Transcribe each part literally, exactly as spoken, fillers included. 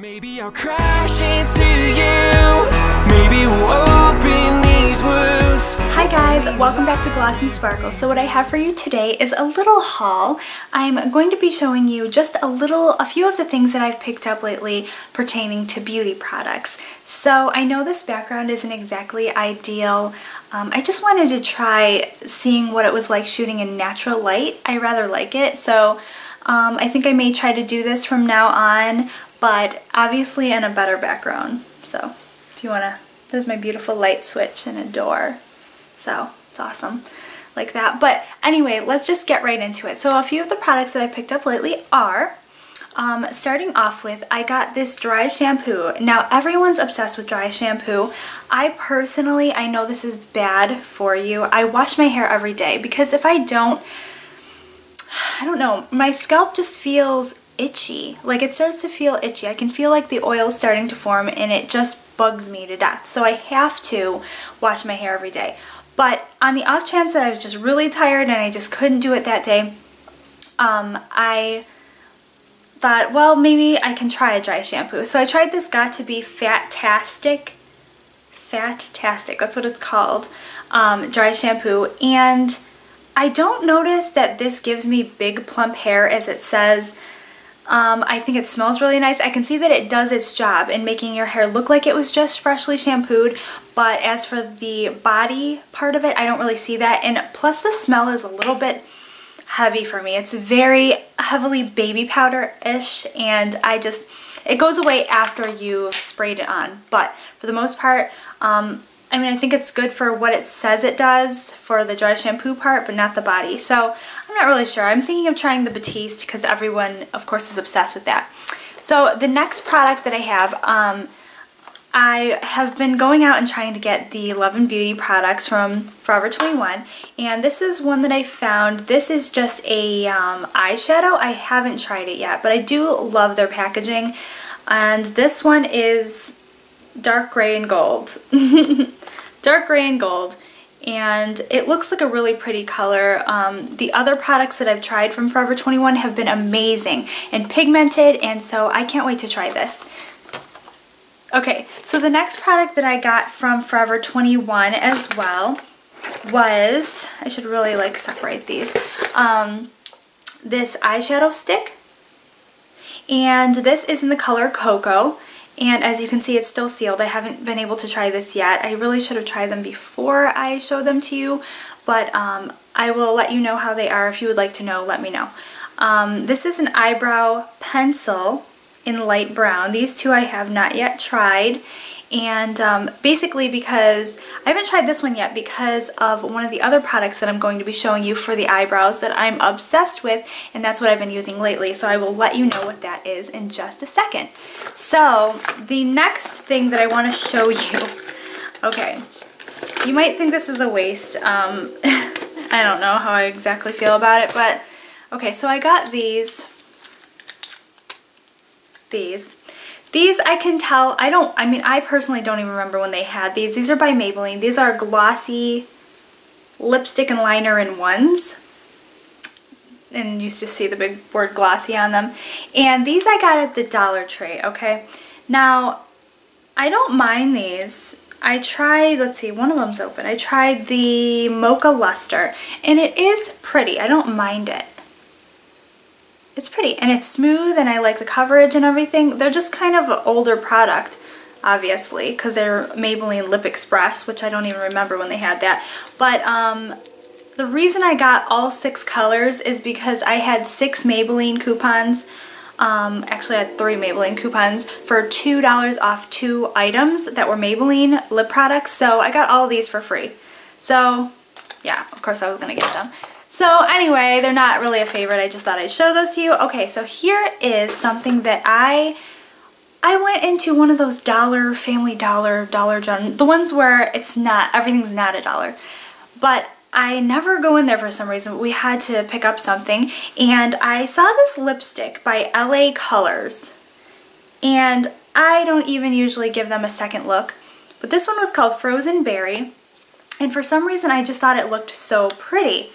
Maybe I'll crash into you. Maybe we'll open these wounds. Hi guys, welcome back to Gloss and Sparkle. So what I have for you today is a little haul. I'm going to be showing you just a little, a few of the things that I've picked up lately pertaining to beauty products. So I know this background isn't exactly ideal. Um, I just wanted to try seeing what it was like shooting in natural light. I rather like it, so um, I think I may try to do this from now on, but obviously in a better background. So if you wanna, there's my beautiful light switch and a door. So it's awesome like that. But anyway, let's just get right into it. So a few of the products that I picked up lately are, um, starting off with, I got this dry shampoo. Now everyone's obsessed with dry shampoo. I personally, I know this is bad for you. I wash my hair every day because if I don't, I don't know, my scalp just feels itchy. Like it starts to feel itchy. I can feel like the oil starting to form and it just bugs me to death. So I have to wash my hair every day. But on the off chance that I was just really tired and I just couldn't do it that day, um, I thought, well, maybe I can try a dry shampoo. So I tried this Got To Be Fat-tastic. Fat-tastic, that's what it's called. Um, dry shampoo. And I don't notice that this gives me big plump hair as it says. Um, I think it smells really nice. I can see that it does its job in making your hair look like it was just freshly shampooed, but as for the body part of it, I don't really see that. And plus the smell is a little bit heavy for me. It's very heavily baby powder-ish, and I just, it goes away after you've sprayed it on. But for the most part, um, I mean, I think it's good for what it says it does for the dry shampoo part, but not the body. So I'm not really sure. I'm thinking of trying the Batiste because everyone, of course, is obsessed with that. So the next product that I have, um, I have been going out and trying to get the Love and Beauty products from Forever twenty-one. And this is one that I found. This is just a um, eyeshadow. I haven't tried it yet, but I do love their packaging. And this one is dark gray and gold. Dark gray and gold, and it looks like a really pretty color. Um, the other products that I've tried from Forever twenty-one have been amazing and pigmented, and so I can't wait to try this. Okay, so the next product that I got from Forever twenty-one as well was, I should really like separate these, um, this eyeshadow stick, and this is in the color Cocoa. And as you can see, it's still sealed. I haven't been able to try this yet. I really should have tried them before I showed them to you, but um, I will let you know how they are. If you would like to know, let me know. Um, this is an eyebrow pencil in light brown. These two I have not yet tried. And um, basically because, I haven't tried this one yet because of one of the other products that I'm going to be showing you for the eyebrows that I'm obsessed with, and that's what I've been using lately, so I will let you know what that is in just a second. So the next thing that I want to show you, okay, you might think this is a waste. Um, I don't know how I exactly feel about it, but okay, so I got these, these. These I can tell, I don't, I mean, I personally don't even remember when they had these. These are by Maybelline. These are glossy lipstick and liner in ones. And you used to see the big word glossy on them. And these I got at the Dollar Tree, okay? Now, I don't mind these. I tried, let's see, one of them's open. I tried the Mocha Luster. And it is pretty. I don't mind it. It's pretty and it's smooth and I like the coverage and everything. They're just kind of an older product, obviously, because they're Maybelline Lip Express, which I don't even remember when they had that. But um, the reason I got all six colors is because I had six Maybelline coupons. Um, actually, I had three Maybelline coupons for two dollars off two items that were Maybelline lip products. So I got all these for free. So yeah, of course I was going to get them. So anyway, they're not really a favorite. I just thought I'd show those to you. Okay, so here is something that I I went into one of those dollar, family dollar, dollar general, the ones where it's not, everything's not a dollar. But I never go in there for some reason. We had to pick up something, and I saw this lipstick by L A Colors. And I don't even usually give them a second look. But this one was called Frozen Berry, and for some reason I just thought it looked so pretty.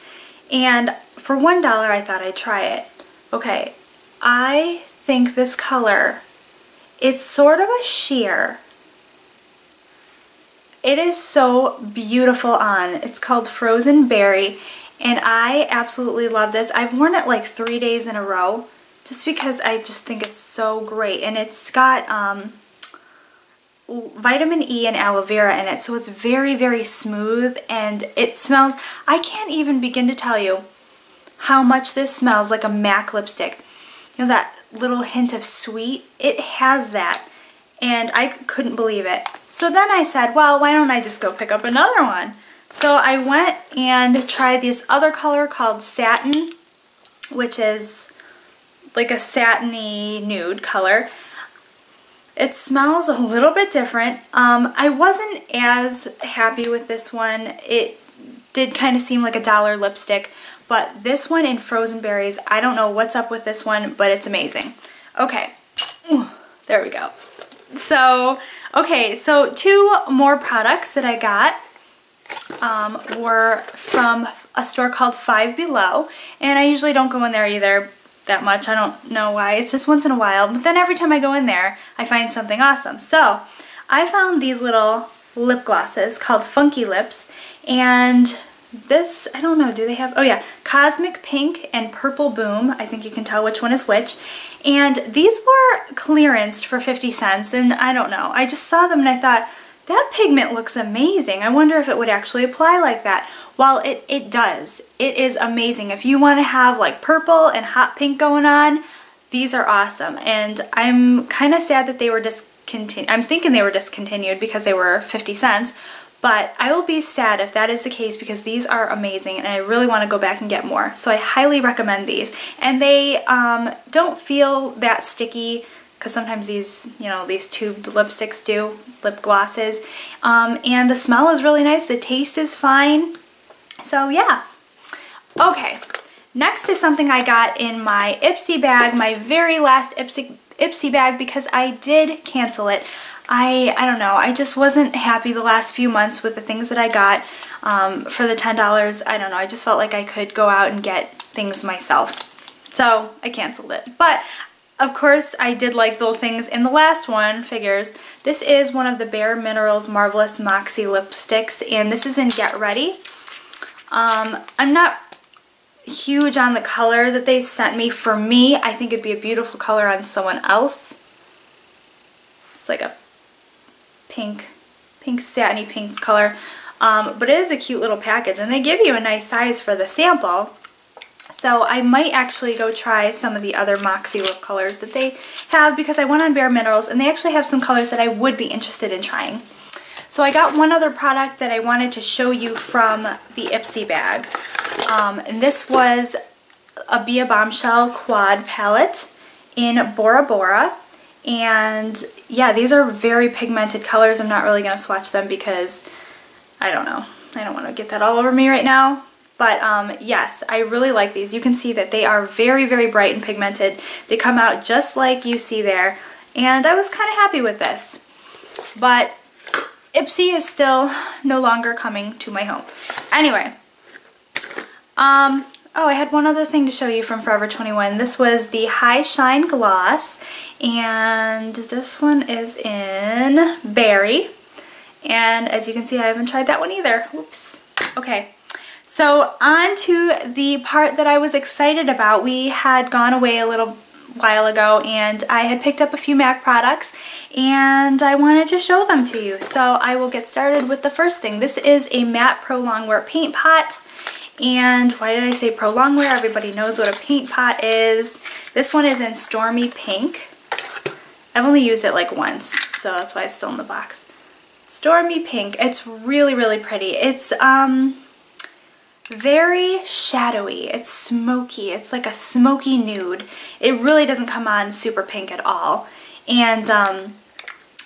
And for one dollar I thought I'd try it. Okay, I think this color It's sort of a sheer. It is so beautiful on. It's called Frozen Berry, and I absolutely love this. I've worn it like three days in a row just because I just think it's so great. And it's got um, vitamin E and aloe vera in it, so it's very, very smooth, and it smells, I can't even begin to tell you how much this smells like a MAC lipstick. You know, that little hint of sweet? It has that, and I couldn't believe it. So then I said, well, why don't I just go pick up another one? So I went and tried this other color called Satin, which is like a satiny nude color. It smells a little bit different. Um, I wasn't as happy with this one. It did kind of seem like a dollar lipstick, but this one in Frozen Berries, I don't know what's up with this one, but it's amazing. Okay, ooh, there we go. So, okay, so two more products that I got um, were from a store called Five Below, and I usually don't go in there either that much. I don't know why. It's just once in a while, but then every time I go in there, I find something awesome. So I found these little lip glosses called Funky Lips, and this, I don't know, do they have, oh yeah, Cosmic Pink and Purple Boom. I think you can tell which one is which. And these were clearanced for fifty cents, and I don't know, I just saw them and I thought, that pigment looks amazing. I wonder if it would actually apply like that. Well, it, it does. It is amazing. If you want to have like purple and hot pink going on, these are awesome. And I'm kind of sad that they were discontinued. I'm thinking they were discontinued because they were fifty cents. But I will be sad if that is the case because these are amazing and I really want to go back and get more. So I highly recommend these. And they um, don't feel that sticky, because sometimes these, you know, these tubed lipsticks do, lip glosses. Um, and the smell is really nice. The taste is fine. So yeah. Okay. Next is something I got in my Ipsy bag, my very last Ipsy, Ipsy bag, because I did cancel it. I, I don't know, I just wasn't happy the last few months with the things that I got um, for the ten dollars. I don't know, I just felt like I could go out and get things myself. So I canceled it. But of course, I did like those things in the last one, figures. This is one of the Bare Minerals Marvelous Moxie lipsticks, and this is in Get Ready. Um, I'm not huge on the color that they sent me. For me, I think it'd be a beautiful color on someone else. It's like a pink, pink satiny pink color. Um, but it is a cute little package, and they give you a nice size for the sample. So I might actually go try some of the other Moxie lip colors that they have, because I went on Bare Minerals and they actually have some colors that I would be interested in trying. So I got one other product that I wanted to show you from the Ipsy bag. Um, and this was a Be a Bombshell Quad Palette in Bora Bora. And yeah, these are very pigmented colors. I'm not really going to swatch them because I don't know. I don't want to get that all over me right now. But um, yes, I really like these. You can see that they are very, very bright and pigmented. They come out just like you see there. And I was kind of happy with this. But Ipsy is still no longer coming to my home. Anyway. Um, oh, I had one other thing to show you from Forever twenty-one. This was the High Shine Gloss. And this one is in Berry. And as you can see, I haven't tried that one either. Oops. Okay. So on to the part that I was excited about. We had gone away a little while ago and I had picked up a few MAC products and I wanted to show them to you. So I will get started with the first thing. This is a matte Prolongwear paint pot. And why did I say Prolongwear? Everybody knows what a paint pot is. This one is in Stormy Pink. I've only used it like once, so that's why it's still in the box. Stormy Pink. It's really, really pretty. It's, um... very shadowy. It's smoky. It's like a smoky nude. It really doesn't come on super pink at all. And um,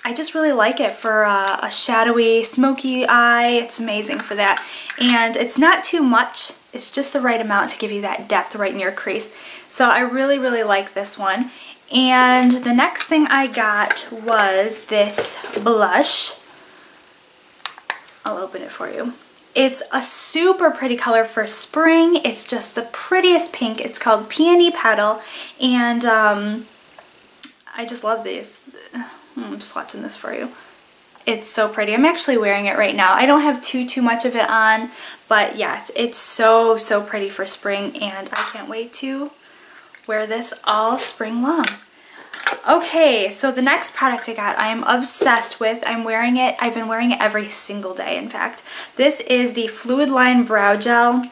I just really like it for a, a shadowy, smoky eye. It's amazing for that. And it's not too much. It's just the right amount to give you that depth right in your crease. So I really, really like this one. And the next thing I got was this blush. I'll open it for you. It's a super pretty color for spring. It's just the prettiest pink. It's called Peony Petal, and um, I just love these. I'm swatching this for you. It's so pretty. I'm actually wearing it right now. I don't have too too much of it on, but yes, it's so so pretty for spring, and I can't wait to wear this all spring long. Okay, so the next product I got, I am obsessed with. I'm wearing it. I've been wearing it every single day, in fact. This is the Fluidline Brow Gel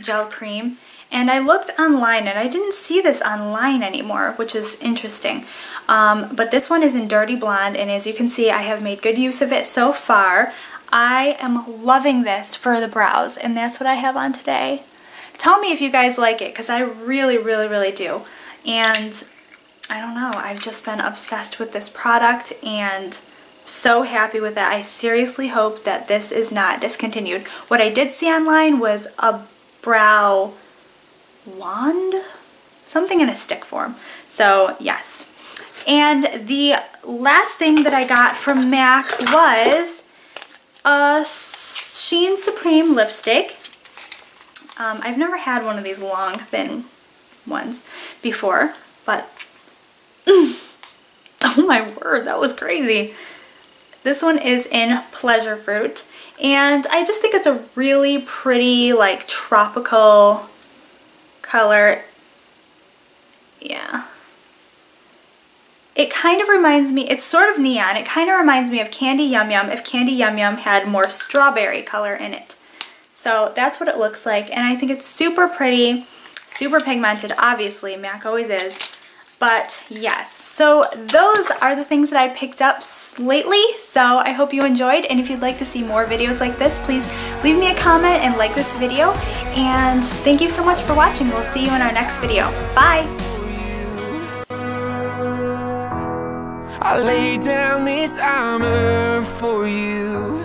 Gel Cream. And I looked online, and I didn't see this online anymore, which is interesting. Um, but this one is in Dirty Blonde, and as you can see, I have made good use of it so far. I am loving this for the brows, and that's what I have on today. Tell me if you guys like it, because I really, really, really do. And I don't know, I've just been obsessed with this product, and so happy with it. I seriously hope that this is not discontinued. What I did see online was a brow wand, something in a stick form. So yes. And the last thing that I got from MAC was a Shine Supreme lipstick. um, I've never had one of these long thin ones before, but oh my word, that was crazy. This one is in Pleasure Fruit, and I just think it's a really pretty, like, tropical color. Yeah, it kind of reminds me, it's sort of neon, it kind of reminds me of Candy Yum Yum if Candy Yum Yum had more strawberry color in it. So that's what it looks like, and I think it's super pretty, super pigmented. Obviously MAC always is, but yes. So those are the things that I picked up lately, so I hope you enjoyed, and if you'd like to see more videos like this, please leave me a comment and like this video, and thank you so much for watching. We'll see you in our next video. Bye! I lay down this armor for you.